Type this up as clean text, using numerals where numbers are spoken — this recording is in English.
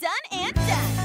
done and done.